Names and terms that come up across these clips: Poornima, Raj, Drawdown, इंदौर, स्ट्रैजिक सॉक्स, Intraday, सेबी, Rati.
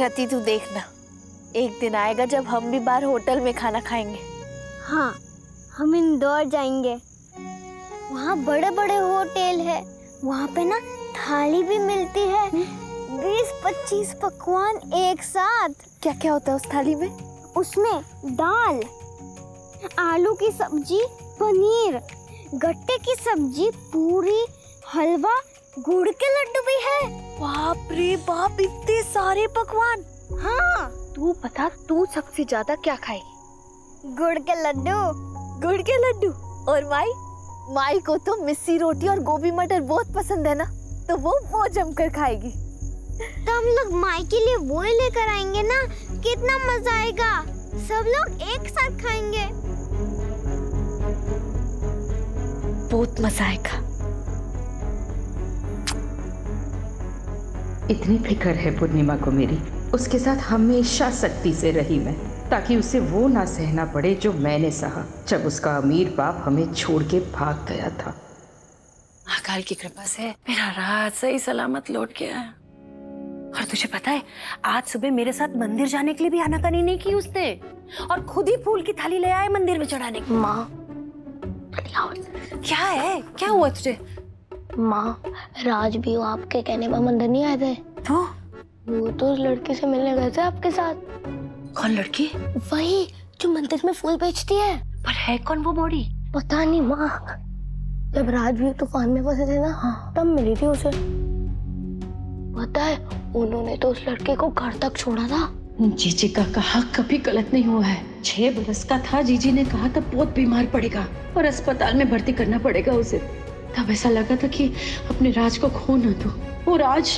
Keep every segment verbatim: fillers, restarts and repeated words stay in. रति तू देखना, एक दिन आएगा जब हम भी बाहर होटल में खाना खाएंगे। हाँ, हम इंदौर जाएंगे, वहाँ बड़े बड़े होटल है, वहाँ पे ना थाली भी मिलती है, बीस पच्चीस पकवान एक साथ। क्या क्या होता है उस थाली में? उसमें दाल, आलू की सब्जी, पनीर, गट्टे की सब्जी, पूरी, हलवा, गुड़ के लड्डू भी है। बाप रे बाप, इतने सारे पकवान। हाँ, तू बता तू सबसे ज्यादा क्या खाएगी? गुड़ के लड्डू। गुड़ के लड्डू? और माई? माई को तो मिस्सी रोटी और गोभी मटर बहुत पसंद है ना, तो वो वो जमकर खाएगी। तो हम लोग माई के लिए वो ही लेकर आएंगे ना, कितना मजा आएगा, सब लोग एक साथ खाएंगे, बहुत मजा आएगा। इतनी फिक्र है पूर्णिमा को मेरी, उसके साथ हमेशा सख्ती से रही मैं, ताकि उसे वो ना सहना पड़े जो मैंने सहा जब उसका अमीर बाप हमें छोड़ के भाग गया था। अकाल की कृपा से मेरा राज सही सलामत लौट गया है। और तुझे पता है, आज सुबह मेरे साथ मंदिर जाने के लिए भी आनाकानी नहीं की उसने, और खुद ही फूल की थाली ले आए मंदिर में चढ़ाने की। माँ क्या है, क्या हुआ तुझे? माँ, राज भी वो आपके कहने पर मंदिर नहीं आए थे तो? वो तो उस लड़की से मिलने गए थे आपके साथ। कौन लड़की? वही जो मंदिर में फूल बेचती है। पर है कौन वो बॉडी? पता नहीं माँ, जब राज भी तूफान में फंसे थे ना, हाँ, तब मिली थी उसे। पता है, उन्होंने तो उस लड़के को घर तक छोड़ा था। जीजी का कहा कभी गलत नहीं हुआ है। छह बरस का था जीजी ने कहा था बहुत बीमार पड़ेगा और अस्पताल में भर्ती करना पड़ेगा उसे। तब ऐसा लगा था कि अपने राज को खो ना दो। वो राज,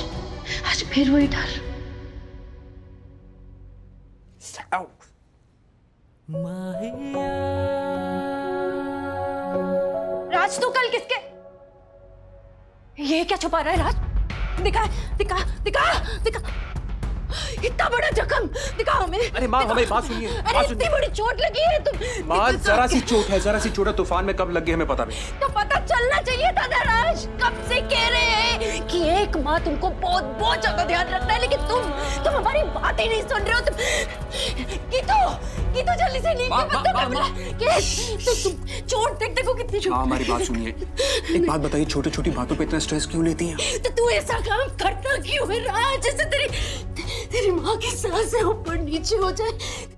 आज फिर वही डर। राज, तू कल किसके? ये क्या छुपा रहा है राज? दिखा दिखा दिखा दिखा, इतना बड़ा जख्म दिखा हमें। अरे माँ, हमें बात सुनिए। अरे इतनी बड़ी चोट लगी है तुम? माँ, जरा सी चोट है, जरा सी चोट है। तूफान में कब लगी हमें पता भी? तो पता चलना चाहिए था ना राज, कब से कह रहे हैं कि एक माँ तुमको बहुत बहुत ज्यादा ध्यान रखना है, लेकिन तुम तुम हमारी बात ही नहीं सुन रहे हो। तुम कीतो कीतो जल्दी से नीचे। चोट देख देखो कितनी चोट। हमारी बात सुनिए, एक बात बताइए, छोटी छोटी बातों पे इतना स्ट्रेस क्यों लेती है? तो तू ऐसा काम करता क्यों है राज? जैसे तेरी तेरी माँ की सांसें ऊपर नीचे हो जाए,